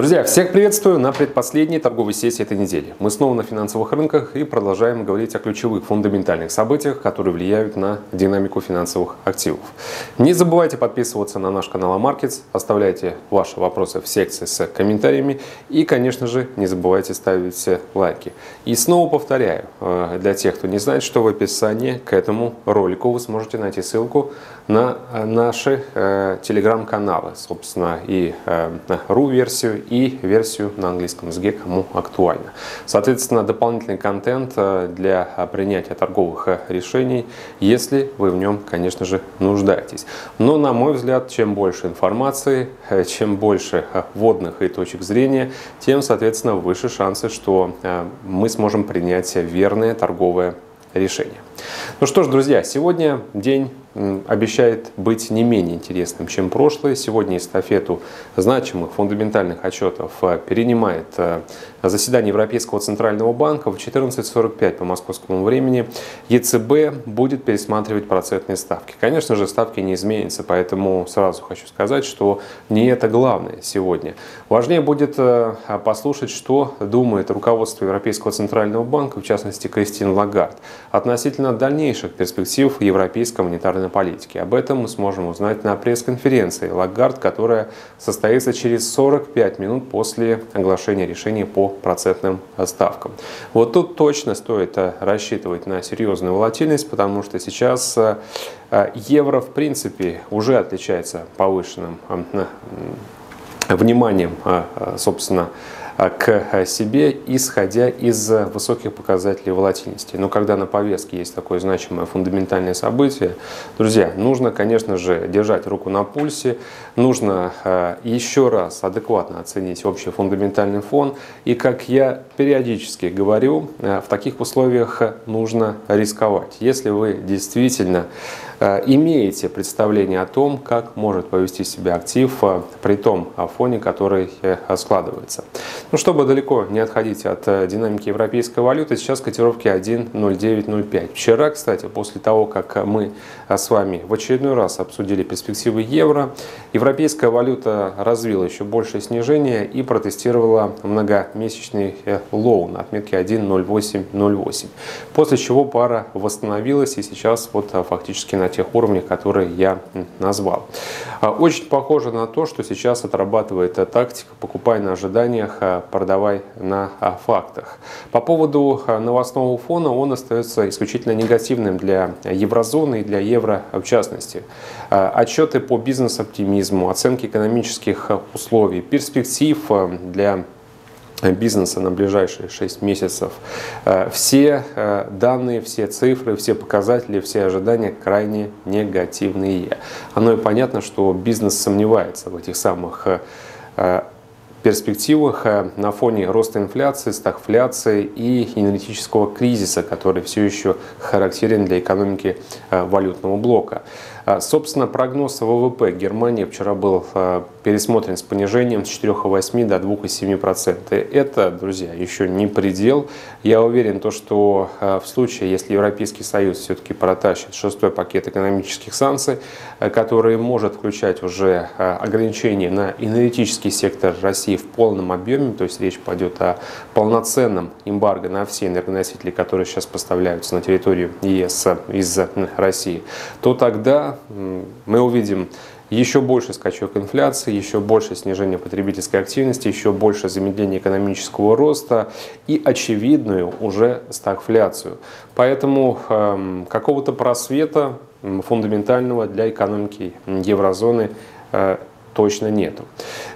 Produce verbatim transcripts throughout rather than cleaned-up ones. Друзья, всех приветствую на предпоследней торговой сессии этой недели. Мы снова на финансовых рынках и продолжаем говорить о ключевых фундаментальных событиях, которые влияют на динамику финансовых активов. Не забывайте подписываться на наш канал AMarkets, оставляйте ваши вопросы в секции с комментариями и, конечно же, не забывайте ставить лайки. И снова повторяю, для тех, кто не знает, что в описании к этому ролику вы сможете найти ссылку на наши э, телеграм-каналы, собственно, и э, ру-версию, и версию на английском языке, кому актуально. Соответственно, дополнительный контент для принятия торговых решений, если вы в нем, конечно же, нуждаетесь. Но, на мой взгляд, чем больше информации, чем больше вводных и точек зрения, тем, соответственно, выше шансы, что мы сможем принять верное торговое решение. Ну что ж, друзья, сегодня день обещает быть не менее интересным, чем прошлое. Сегодня эстафету значимых фундаментальных отчетов перенимает заседание Европейского Центрального Банка в четырнадцать сорок пять по московскому времени. ЕЦБ будет пересматривать процентные ставки. Конечно же, ставки не изменятся, поэтому сразу хочу сказать, что не это главное сегодня. Важнее будет послушать, что думает руководство Европейского Центрального Банка, в частности, Кристин Лагард, относительно дальнейших перспектив европейской монетарной политики. Об этом мы сможем узнать на пресс-конференции Лагард, которая состоится через сорок пять минут после оглашения решения по процентным ставкам. Вот тут точно стоит рассчитывать на серьезную волатильность, потому что сейчас евро, в принципе, уже отличается повышенным вниманием, собственно, к себе, исходя из высоких показателей волатильности. Но когда на повестке есть такое значимое фундаментальное событие, друзья, нужно, конечно же, держать руку на пульсе, нужно еще раз адекватно оценить общий фундаментальный фон. И, как я периодически говорю, в таких условиях нужно рисковать. Если вы действительно имеете представление о том, как может повести себя актив при том фоне, который складывается. Ну, чтобы далеко не отходить от динамики европейской валюты, сейчас котировки один ноль девять ноль пять. Вчера, кстати, после того, как мы с вами в очередной раз обсудили перспективы евро, европейская валюта развила еще большее снижение и протестировала многомесячный лоу на отметке один ноль восемь ноль восемь. После чего пара восстановилась и сейчас вот фактически на тех уровнях, которые я назвал. Очень похоже на то, что сейчас отрабатывает тактика «покупай на ожиданиях, продавай на фактах». По поводу новостного фона, он остается исключительно негативным для еврозоны и для евро в частности. Отчеты по бизнес-оптимизму, оценки экономических условий, перспектив для бизнеса на ближайшие шесть месяцев. Все данные, все цифры, все показатели, все ожидания крайне негативные. Оно и понятно, что бизнес сомневается в этих самых перспективах на фоне роста инфляции, стагфляции и энергетического кризиса, который все еще характерен для экономики валютного блока. Собственно, прогноз ВВП Германии вчера был пересмотрен с понижением с четырёх целых восьми десятых до двух целых семи десятых процента. Это, друзья, еще не предел. Я уверен, что в случае, если Европейский Союз все-таки протащит шестой пакет экономических санкций, который может включать уже ограничения на энергетический сектор России в полном объеме, то есть речь пойдет о полноценном эмбарго на все энергоносители, которые сейчас поставляются на территорию ЕС из России, то тогда мы увидим еще больше скачок инфляции, еще больше снижения потребительской активности, еще больше замедления экономического роста и очевидную уже стагфляцию. Поэтому э, какого-то просвета фундаментального для экономики еврозоны э, точно нету.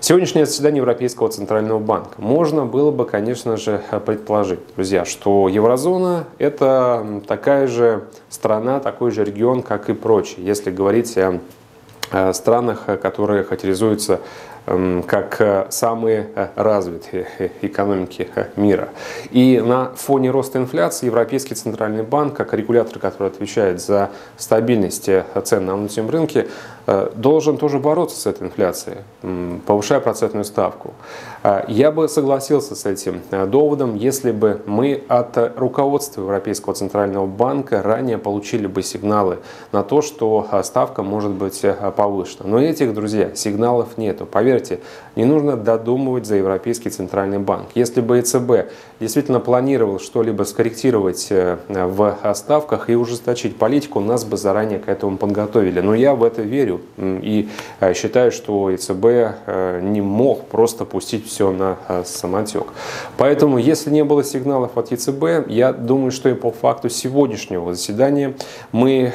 Сегодняшнее заседание Европейского Центрального Банка. Можно было бы, конечно же, предположить, друзья, что еврозона – это такая же страна, такой же регион, как и прочие, если говорить о странах, которые характеризуются как самые развитые экономики мира. И на фоне роста инфляции Европейский Центральный банк, как регулятор, который отвечает за стабильность цен на внутреннем рынке, должен тоже бороться с этой инфляцией, повышая процентную ставку. Я бы согласился с этим доводом, если бы мы от руководства Европейского Центрального Банка ранее получили бы сигналы на то, что ставка может быть повышена. Но этих, друзья, сигналов нету. Поверьте, не нужно додумывать за Европейский Центральный Банк. Если бы ЕЦБ действительно планировал что-либо скорректировать в ставках и ужесточить политику, нас бы заранее к этому подготовили. Но я в это верю и считаю, что ЕЦБ не мог просто пустить все на самотек. Поэтому, если не было сигналов от ЕЦБ, я думаю, что и по факту сегодняшнего заседания мы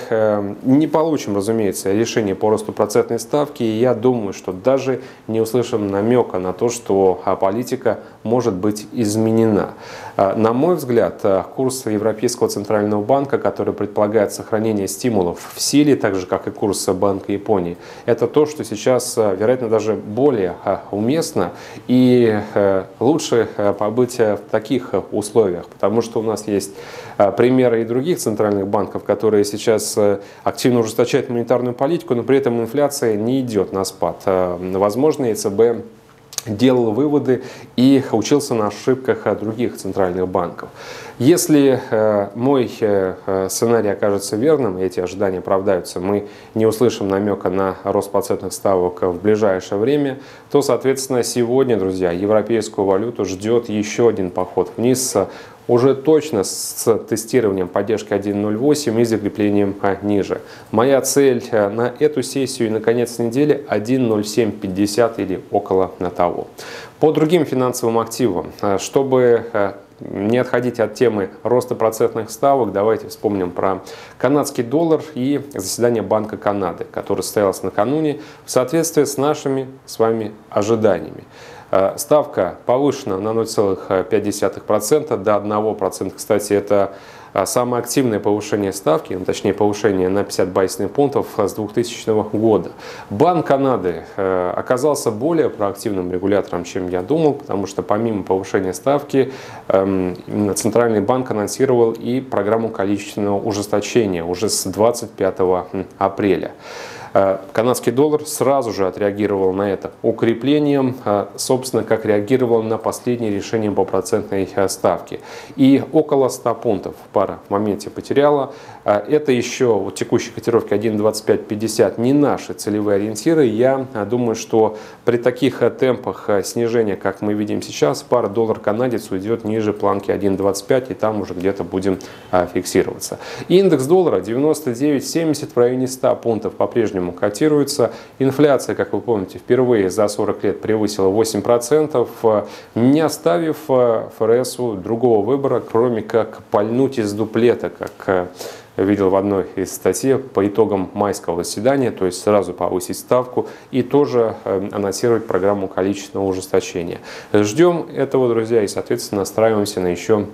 не получим, разумеется, решение по росту процентной ставки. И я думаю, что даже не услышим намека на то, что политика может быть изменена. На мой взгляд, курс Европейского Центрального Банка, который предполагает сохранение стимулов в силе, так же, как и курс Банка Японии, это то, что сейчас, вероятно, даже более уместно. И лучше побыть в таких условиях, потому что у нас есть примеры и других центральных банков, которые сейчас активно ужесточают монетарную политику, но при этом инфляция не идет на спад. Возможно, ЕЦБ делал выводы и учился на ошибках других центральных банков. Если мой сценарий окажется верным, эти ожидания оправдаются, мы не услышим намека на рост процентных ставок в ближайшее время, то, соответственно, сегодня, друзья, европейскую валюту ждет еще один поход вниз, уже точно с тестированием поддержки один ноль восемь и закреплением ниже. Моя цель на эту сессию и на конец недели один ноль семь пятьдесят или около того. По другим финансовым активам, чтобы не отходить от темы роста процентных ставок, давайте вспомним про канадский доллар и заседание Банка Канады, которое состоялось накануне в соответствии с нашими с вами ожиданиями. Ставка повышена на ноль целых пять десятых процента до одного процента. Кстати, это самое активное повышение ставки, точнее повышение на пятьдесят базисных пунктов с двухтысячного года. Банк Канады оказался более проактивным регулятором, чем я думал, потому что помимо повышения ставки Центральный банк анонсировал и программу количественного ужесточения уже с двадцать пятого апреля. Канадский доллар сразу же отреагировал на это укреплением, собственно, как реагировал на последнее решение по процентной ставке. И около ста пунктов пара в моменте потеряла. Это еще у текущей котировки один двадцать пять пятьдесят не наши целевые ориентиры. Я думаю, что при таких темпах снижения, как мы видим сейчас, пара доллар-канадец уйдет ниже планки один двадцать пять и там уже где-то будем фиксироваться. Индекс доллара девяносто девять семьдесят в районе ста пунктов по-прежнему котируется. Инфляция, как вы помните, впервые за сорок лет превысила восемь процентов, не оставив ФРСу другого выбора, кроме как пальнуть из дуплета, как видел в одной из статей по итогам майского заседания, то есть сразу повысить ставку и тоже анонсировать программу количественного ужесточения. Ждем этого, друзья, и, соответственно, настраиваемся на еще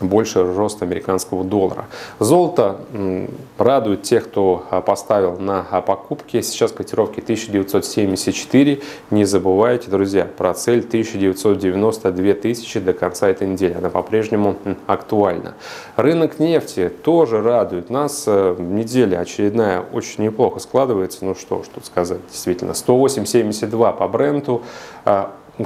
больше рост американского доллара. Золото радует тех, кто поставил на покупки. Сейчас котировки тысяча девятьсот семьдесят четыре. Не забывайте, друзья, про цель тысяча девятьсот девяносто две тысячи до конца этой недели. Она по-прежнему актуальна. Рынок нефти тоже радует нас. Неделя очередная очень неплохо складывается. Ну что, что сказать, действительно. сто восемь семьдесят два по Бренту.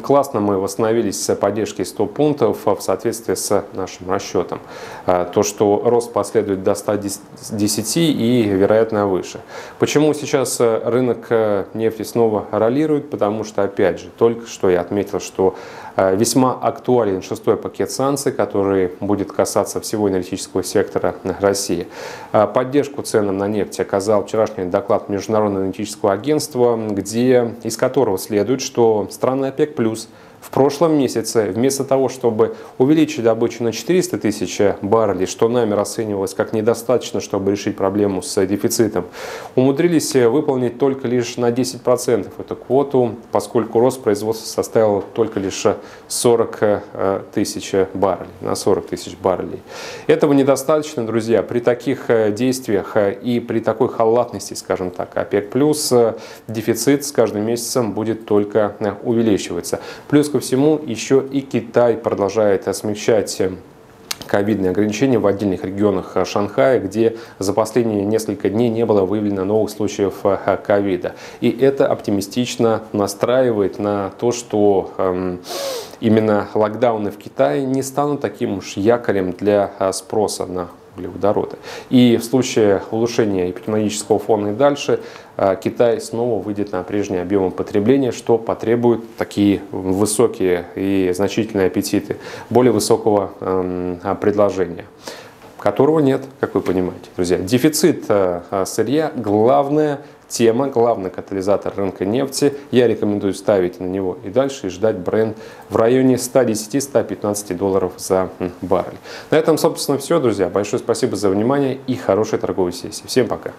Классно мы восстановились с поддержкой ста пунктов в соответствии с нашим расчетом. То, что рост последует до ста десяти и, вероятно, выше. Почему сейчас рынок нефти снова раллирует? Потому что, опять же, только что я отметил, что весьма актуален шестой пакет санкций, который будет касаться всего энергетического сектора России. Поддержку ценам на нефть оказал вчерашний доклад Международного энергетического агентства, где, из которого следует, что страны ОПЕК+, в прошлом месяце, вместо того, чтобы увеличить добычу на четыреста тысяч баррелей, что нами расценивалось как недостаточно, чтобы решить проблему с дефицитом, умудрились выполнить только лишь на десять процентов эту квоту, поскольку рост производства составил только лишь сорок тысяч баррелей, на сорок тысяч баррелей. Этого недостаточно, друзья. При таких действиях и при такой халатности, скажем так, ОПЕК+, дефицит с каждым месяцем будет только увеличиваться. Плюс ко всему, еще и Китай продолжает смягчать ковидные ограничения в отдельных регионах Шанхая, где за последние несколько дней не было выявлено новых случаев ковида. И это оптимистично настраивает на то, что эм, именно локдауны в Китае не станут таким уж якорем для спроса на углеводороды. И в случае улучшения эпидемиологического фона и дальше Китай снова выйдет на прежние объемы потребления, что потребует такие высокие и значительные аппетиты, более высокого предложения, которого нет, как вы понимаете, друзья. Дефицит сырья – главная тема, главный катализатор рынка нефти. Я рекомендую ставить на него и дальше и ждать бренд в районе ста десяти — ста пятнадцати долларов за баррель. На этом, собственно, все, друзья. Большое спасибо за внимание и хорошей торговой сессии. Всем пока!